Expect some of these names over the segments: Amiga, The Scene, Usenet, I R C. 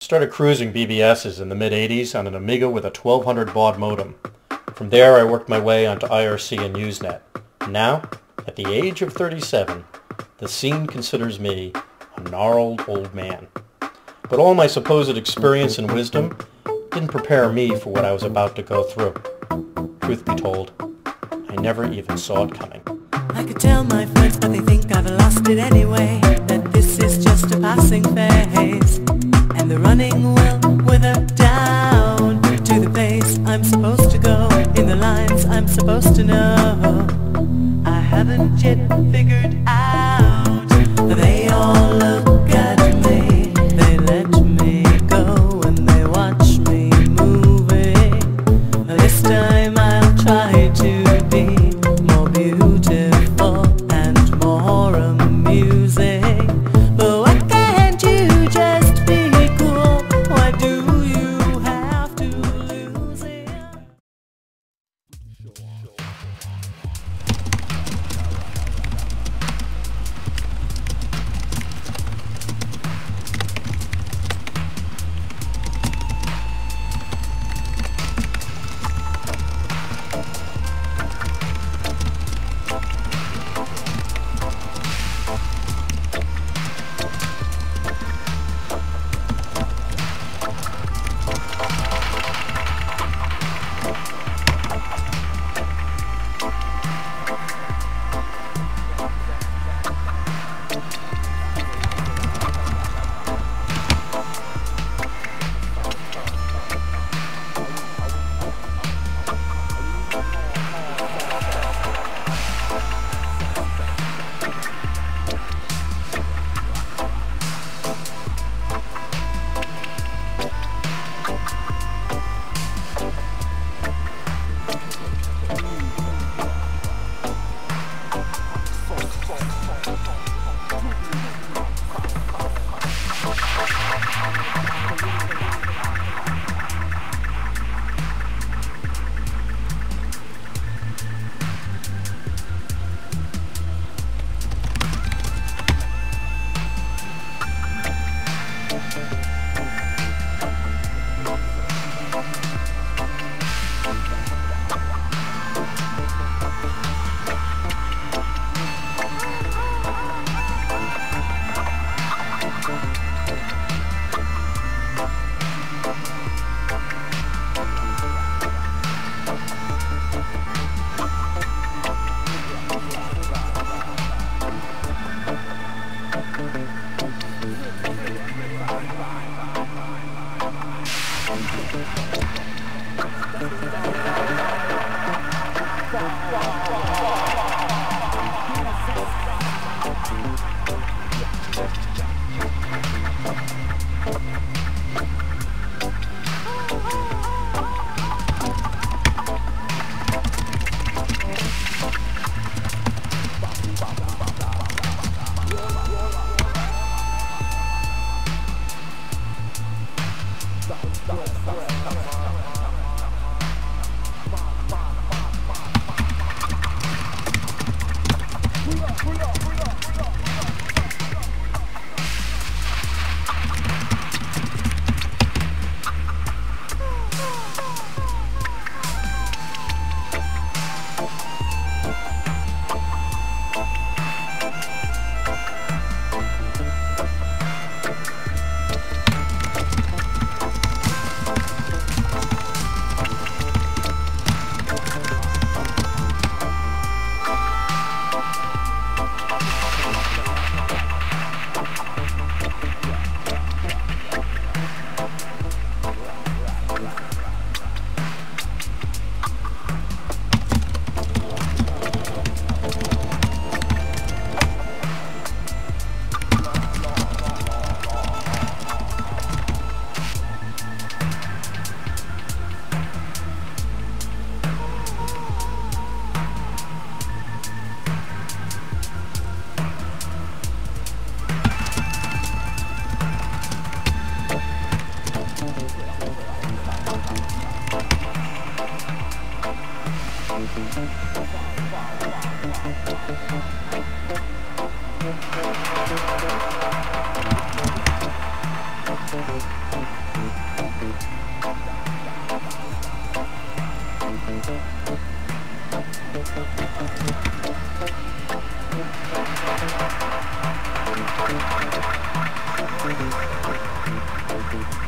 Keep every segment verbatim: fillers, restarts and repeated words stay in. Started cruising B B Ss in the mid eighties on an Amiga with a twelve hundred baud modem. From there I worked my way onto I R C and Usenet. Now, at the age of thirty-seven, The Scene considers me a gnarled old man. But all my supposed experience and wisdom didn't prepare me for what I was about to go through. Truth be told, I never even saw it coming. I could tell my friends, but they think I've lost it anyway, that this is just a passing phase. And the running will wither down to the place I'm supposed to go, in the lines I'm supposed to know. I haven't yet figured out. They all look at me, they let me go, and they watch me moving. This time I'll try to be more beautiful and more amusing. But what can't you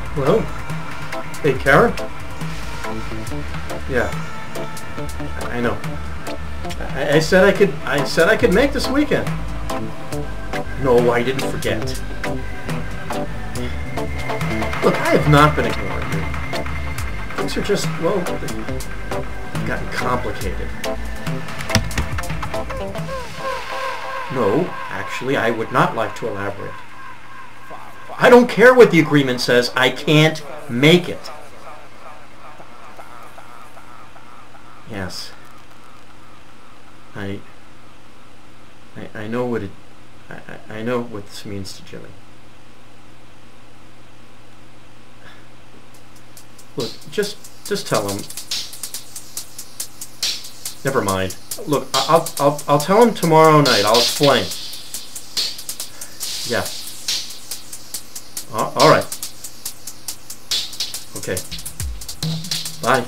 Well, hey, Kara? Yeah, I know. I, I said I could. I said I could make this weekend. No, I didn't forget. Look, I have not been ignoring you. Things are just, well, they've gotten complicated. No, actually, I would not like to elaborate. I don't care what the agreement says. I can't make it. Yes. I. I, I know what it. I, I know what this means to Jimmy. Look, just just tell him. Never mind. Look, I'll I'll I'll tell him tomorrow night. I'll explain. Yeah. All right. Okay. Bye.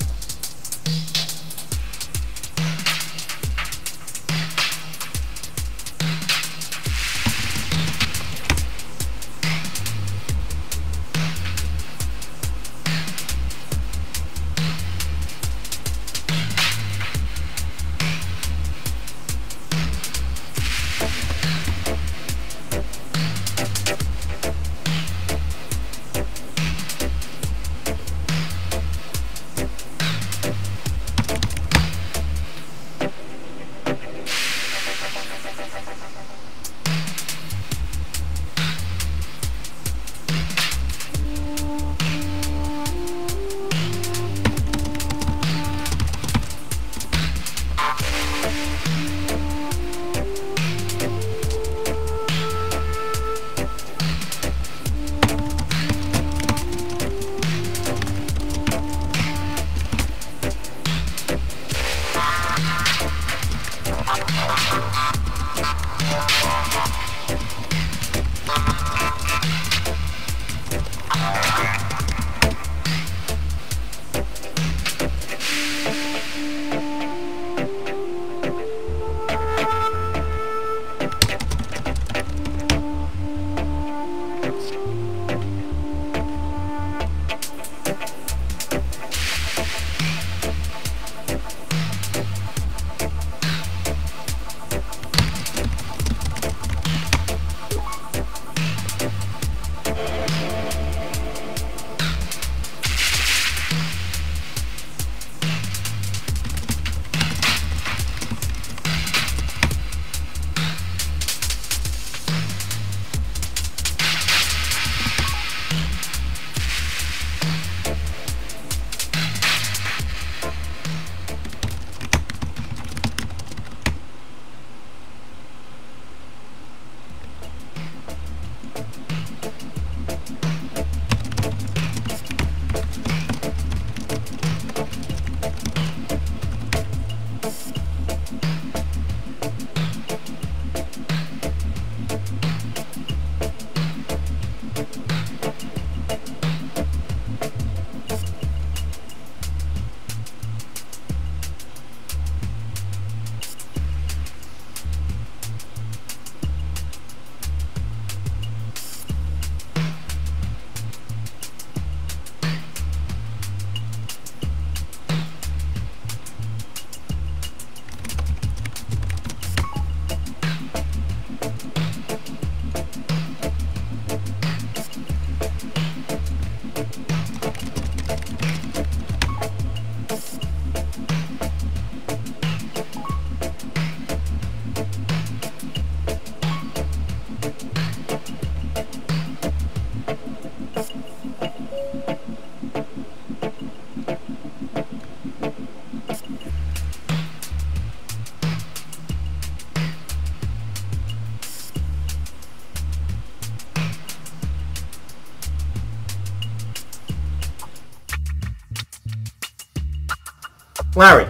Larry,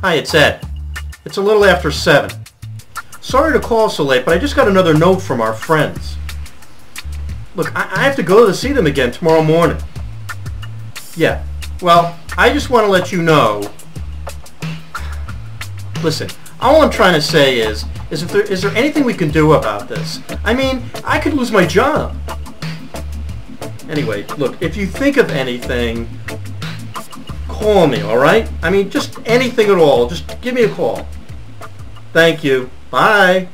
hi, it's Ed. It's a little after seven. Sorry to call so late, but I just got another note from our friends. Look, I, I have to go to see them again tomorrow morning. Yeah, well, I just want to let you know. Listen, all I'm trying to say is, is if there, is there anything we can do about this? I mean, I could lose my job. Anyway, look, if you think of anything, call me, all right? I mean, just anything at all. Just give me a call. Thank you. Bye.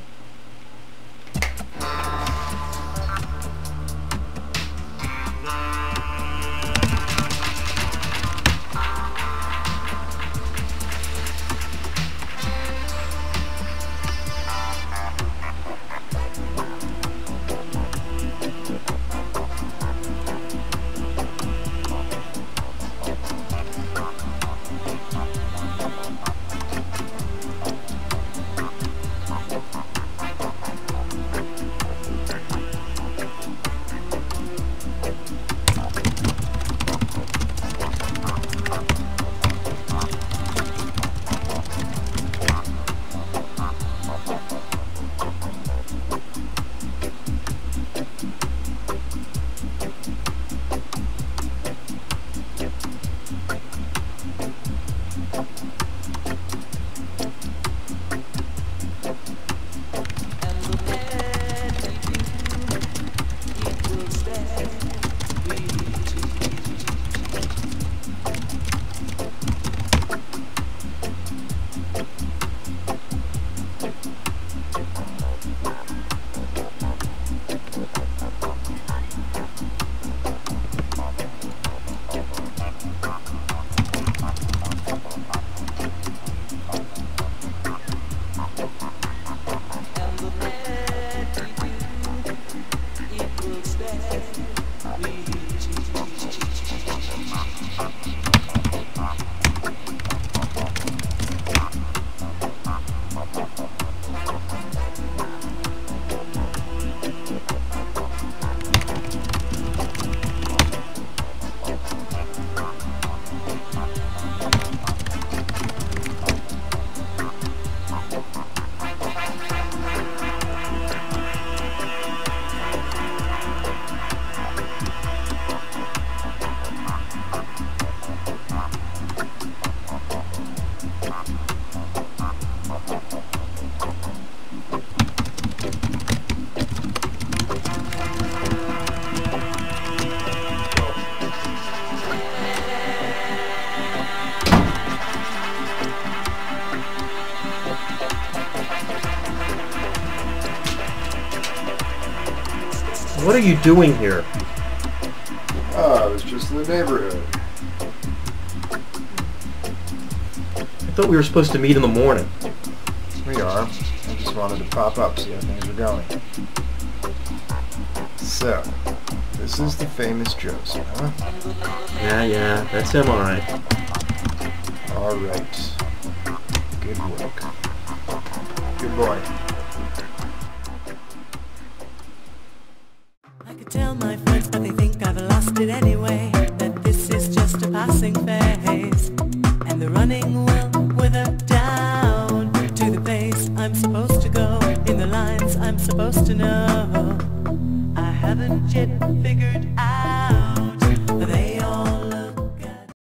What are you doing here? Oh, I was just in the neighborhood. I thought we were supposed to meet in the morning. We are. I just wanted to pop up, see how things were going. So, this is the famous Joe's, huh? Yeah, yeah, that's him, alright. Alright. Good work. Good boy. Tell my friends, but they think I've lost it anyway, that this is just a passing phase, and the running will wither down to the place I'm supposed to go, in the lines I'm supposed to know. I haven't yet figured out